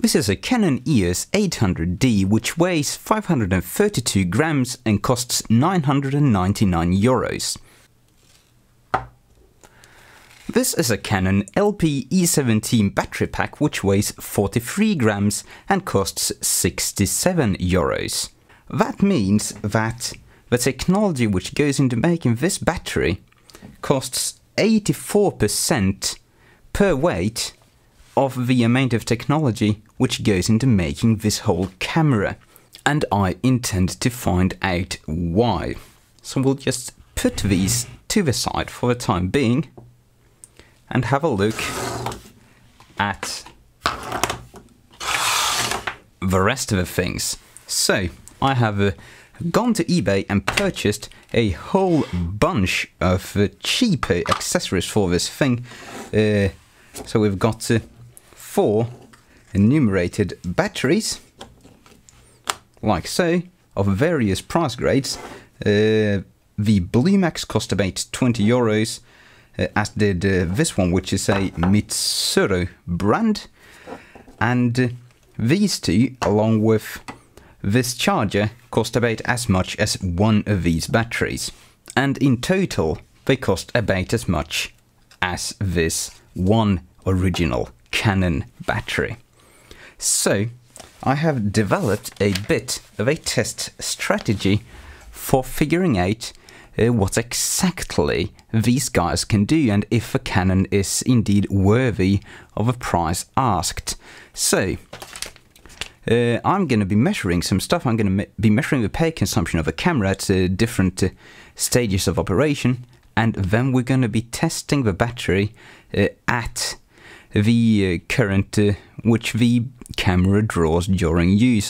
This is a Canon EOS 800D which weighs 532 grams and costs 999 euros. This is a Canon LP-E17 battery pack which weighs 43 grams and costs 67 euros. That means that the technology which goes into making this battery costs 84% per weight of the amount of technology which goes into making this whole camera. And I intend to find out why. So we'll just put these to the side for the time being and have a look at the rest of the things. So I have gone to eBay and purchased a whole bunch of cheaper accessories for this thing. So we've got 4 enumerated batteries, like so, of various price grades. The Blue Max cost about 20 euros, as did this one, which is a Mitsuru brand. And these two, along with this charger, cost about as much as one of these batteries. And in total, they cost about as much as this one original Canon battery. So, I have developed a bit of a test strategy for figuring out what exactly these guys can do and if a Canon is indeed worthy of a price asked. So, I'm going to be measuring some stuff. I'm going to be measuring the power consumption of a camera at different stages of operation, and then we're going to be testing the battery at the current which the camera draws during use.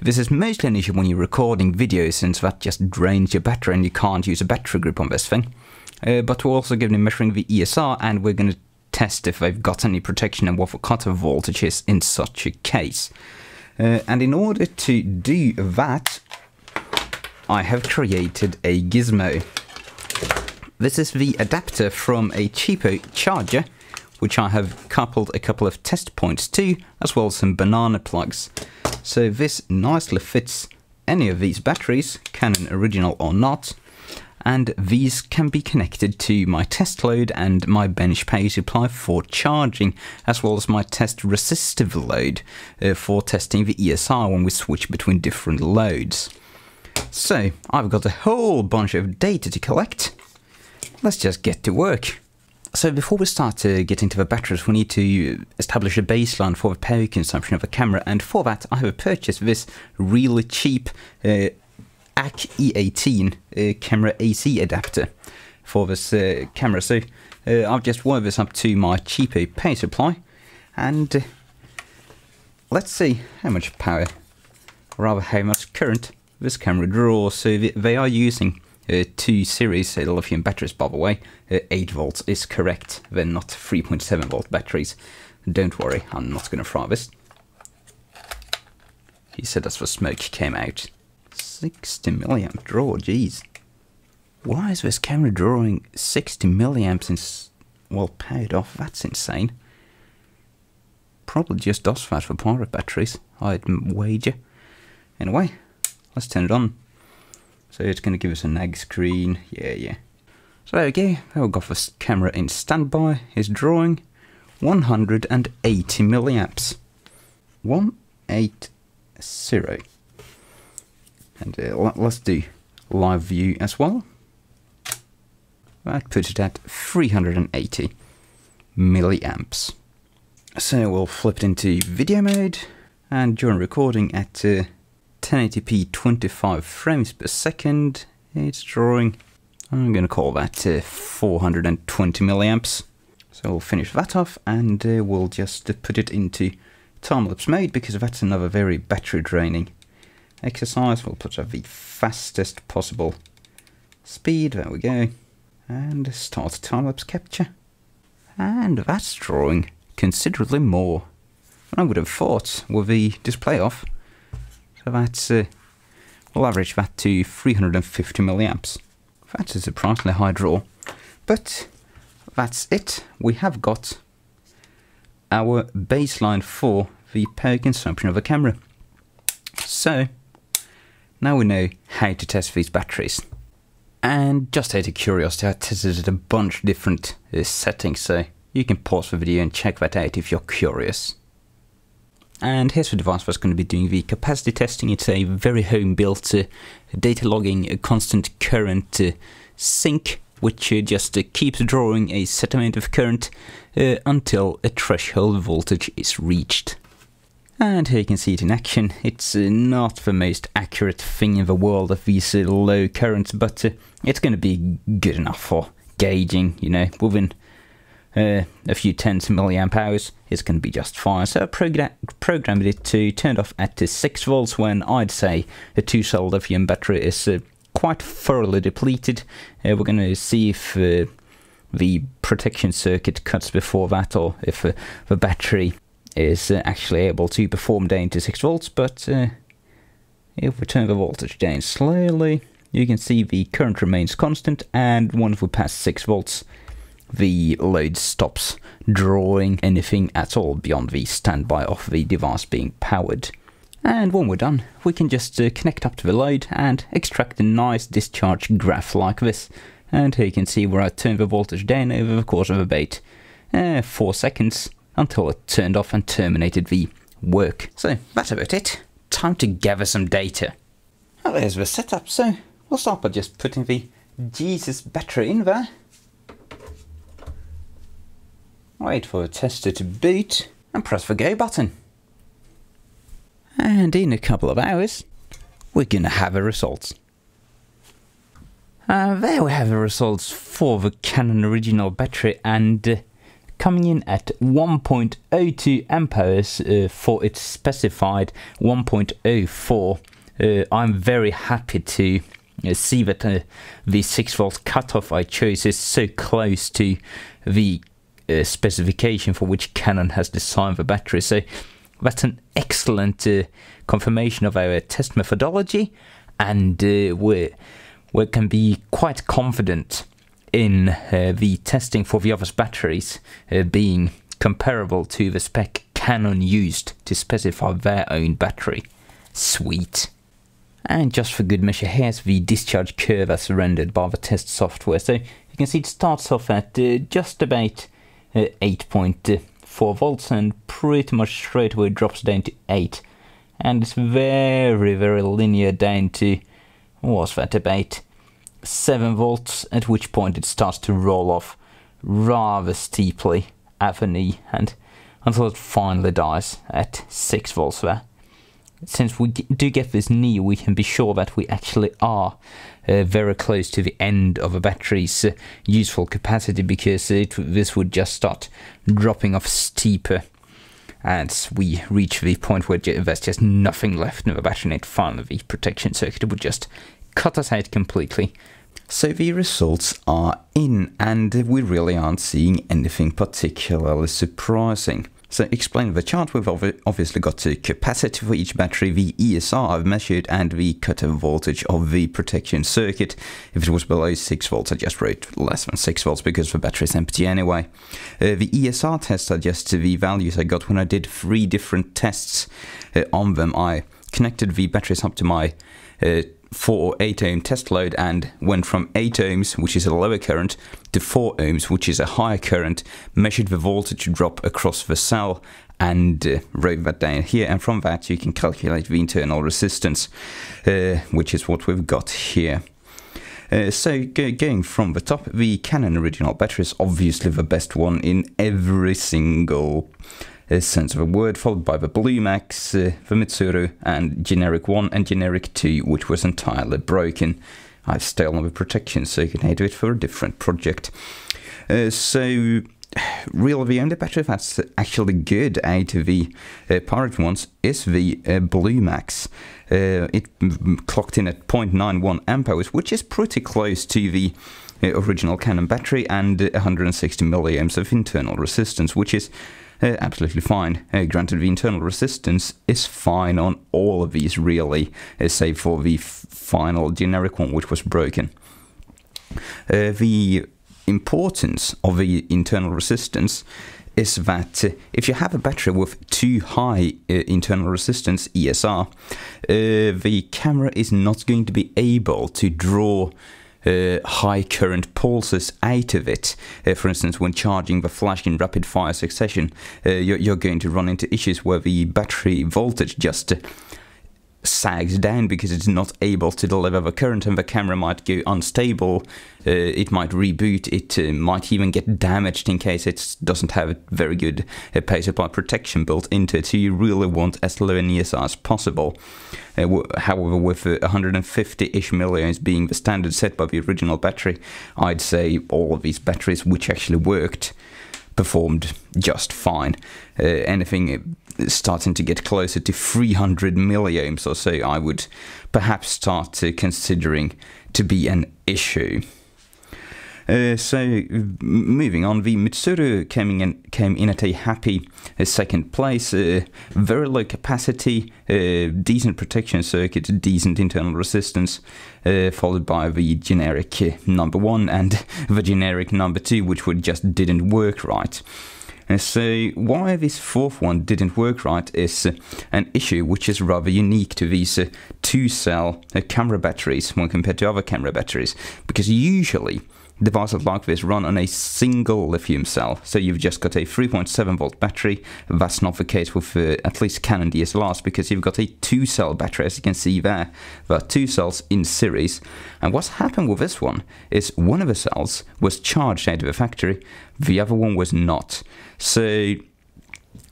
This is mostly an issue when you're recording videos, since that just drains your battery and you can't use a battery grip on this thing. But we're also going to be measuring the ESR, and we're going to test if they've got any protection and what the cutoff voltage is in such a case. And in order to do that, I have created a gizmo. This is the adapter from a cheapo charger, which I have coupled a couple of test points to, as well as some banana plugs. So this nicely fits any of these batteries, Canon original or not, and these can be connected to my test load and my bench power supply for charging, as well as my test resistive load for testing the ESR when we switch between different loads. So I've got a whole bunch of data to collect. Let's just get to work. So before we start to get into the batteries, we need to establish a baseline for the power consumption of a camera, and for that I have purchased this really cheap ACK-E18 camera AC adapter for this camera. So I've just wired this up to my cheapo power supply, and let's see how much power, or rather how much current, this camera draws. So they are using two series lithium batteries, by the way. 8 volts is correct, they're not 3.7 volt batteries. Don't worry, I'm not gonna fry this. He said that's where smoke came out. 60 milliamp draw, jeez. Why is this camera drawing 60 milliamps while powered off? That's insane. Probably just does that for pirate batteries, I'd wager. Anyway, let's turn it on. So it's going to give us a nag screen, yeah. So there we go, we've got this camera in standby. It's drawing 180 milliamps. 180. And let's do live view as well. That puts it at 380 milliamps. So we'll flip it into video mode, and during recording at 1080p 25 frames per second, it's drawing, I'm going to call that 420 milliamps. So we'll finish that off, and we'll just put it into time-lapse mode, because that's another very battery draining exercise. We'll put it at the fastest possible speed, there we go, and start time-lapse capture. And that's drawing considerably more than I would have thought with the display off. So that's, we'll average that to 350 milliamps. That's a surprisingly high draw. But that's it. We have got our baseline for the power consumption of a camera. So now we know how to test these batteries. And just out of curiosity, I tested a bunch of different settings, so you can pause the video and check that out if you're curious. And here's the device that's going to be doing the capacity testing. It's a very home-built data logging constant current sink, which just keeps drawing a set amount of current until a threshold voltage is reached. And here you can see it in action. It's not the most accurate thing in the world of these low currents, but it's going to be good enough for gauging, you know, within a few tens of milliamp hours, it's going to be just fine. So I programmed it to turn off at 6 volts when I'd say a 2-cell lithium battery is quite thoroughly depleted. We're going to see if the protection circuit cuts before that, or if the battery is actually able to perform down to 6 volts. But if we turn the voltage down slowly, you can see the current remains constant, and once we pass 6 volts, the load stops drawing anything at all beyond the standby of the device being powered. And when we're done, we can just connect up to the load and extract a nice discharge graph like this. And here you can see where I turned the voltage down over the course of about 4 seconds until it turned off and terminated the work. So that's about it. Time to gather some data. Well, there's the setup, so we'll start by just putting the Jesus battery in there. Wait for the tester to boot and press the go button. And in a couple of hours, we're gonna have the results. There we have the results for the Canon original battery, and coming in at 1.02 amp hours for its specified 1.04. I'm very happy to see that the 6 volt cutoff I chose is so close to the specification for which Canon has designed the battery, so that's an excellent confirmation of our test methodology, and we can be quite confident in the testing for the other batteries being comparable to the spec Canon used to specify their own battery. Sweet. And just for good measure, here's the discharge curve as rendered by the test software. So you can see it starts off at just about 8.4 volts and pretty much straight away drops down to 8, and it's very linear down to, what's that, about 7 volts, at which point it starts to roll off rather steeply at the knee and until it finally dies at 6 volts there. Since we do get this knee, we can be sure that we actually are very close to the end of a battery's useful capacity, because this would just start dropping off steeper as we reach the point where there's just nothing left in the battery, and finally the protection circuit would just cut us out completely. So the results are in, and we really aren't seeing anything particularly surprising. So explaining the chart, we've obviously got the capacity for each battery, the ESR I've measured, and the cutoff voltage of the protection circuit. If it was below 6 volts, I just wrote less than 6 volts because the battery's empty anyway. The ESR tests are just the values I got when I did 3 different tests on them. I connected the batteries up to my 4 or 8 ohm test load and went from 8 ohms, which is a lower current, to 4 ohms, which is a higher current, measured the voltage drop across the cell and wrote that down here, and from that you can calculate the internal resistance, which is what we've got here. So going from the top, the Canon original battery is obviously the best one in every single sense of a word, followed by the Blue Max, the Mitsuru, and Generic 1 and Generic 2, which was entirely broken. I've stolen the protection circuit and do it for a different project. So, really the only battery that's actually good out of the pirate ones is the Blue Max. It clocked in at 0.91 amp hours, which is pretty close to the original Canon battery, and 160 milliamps of internal resistance, which is absolutely fine. Granted, the internal resistance is fine on all of these really, save for the final generic one which was broken. The importance of the internal resistance is that if you have a battery with too high internal resistance, ESR, the camera is not going to be able to draw high current pulses out of it. For instance, when charging the flash in rapid fire succession, you're going to run into issues where the battery voltage just sags down because it's not able to deliver the current, and the camera might go unstable, it might reboot, it might even get damaged in case it doesn't have a very good power supply protection built into it. So you really want as low an ESR as possible. However, with 150-ish milliamps being the standard set by the original battery, I'd say all of these batteries which actually worked performed just fine. Anything starting to get closer to 300 milliohms or so, I would perhaps start considering to be an issue. So moving on, the Mitsuru came in at a happy second place. Very low capacity, decent protection circuit, decent internal resistance, followed by the generic number one and the generic number two, which just didn't work right. So why this fourth one didn't work right is an issue which is rather unique to these two-cell camera batteries when compared to other camera batteries, because usually devices like this run on a single lithium cell, so you've just got a 3.7 volt battery. That's not the case with at least Canon DSLRs, because you've got a two-cell battery, as you can see there. There are two cells in series, and what's happened with this one is one of the cells was charged out of the factory, the other one was not. So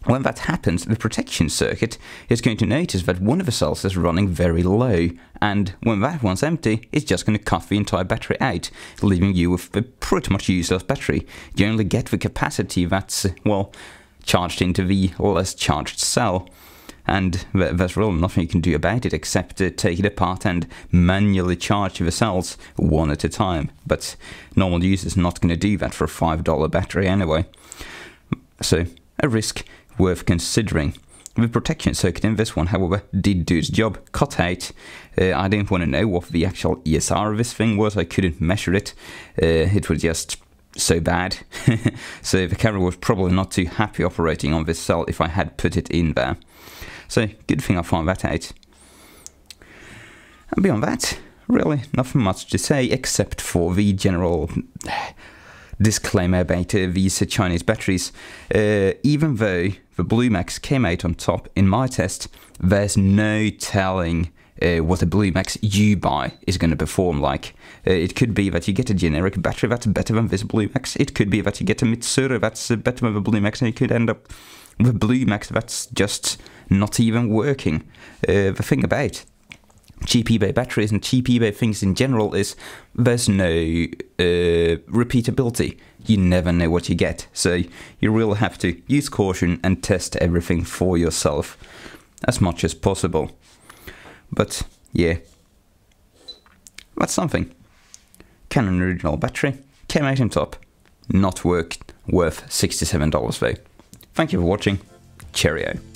when that happens, the protection circuit is going to notice that one of the cells is running very low, and when that one's empty, it's just going to cut the entire battery out, leaving you with a pretty much useless battery. You only get the capacity that's, well, charged into the less charged cell, and there's really nothing you can do about it except take it apart and manually charge the cells one at a time. But normal users are not going to do that for a $5 battery anyway. So, a risk worth considering. The protection circuit in this one, however, did do its job, cut out. I didn't want to know what the actual ESR of this thing was, I couldn't measure it. It was just so bad. So the camera was probably not too happy operating on this cell if I had put it in there. So good thing I found that out. And beyond that, really nothing much to say except for the general disclaimer about these Chinese batteries. Even though the Blue Max came out on top in my test, there's no telling what a Blue Max you buy is going to perform like. It could be that you get a generic battery that's better than this Blue Max, it could be that you get a Mitsuru that's better than the Blue Max, and you could end up with a Blue Max that's just not even working. The thing about cheap eBay batteries and cheap eBay things in general is there's no repeatability. You never know what you get, so you really have to use caution and test everything for yourself as much as possible. But yeah, that's something. Canon original battery came out on top, not worth $67 though. Thank you for watching, cheerio.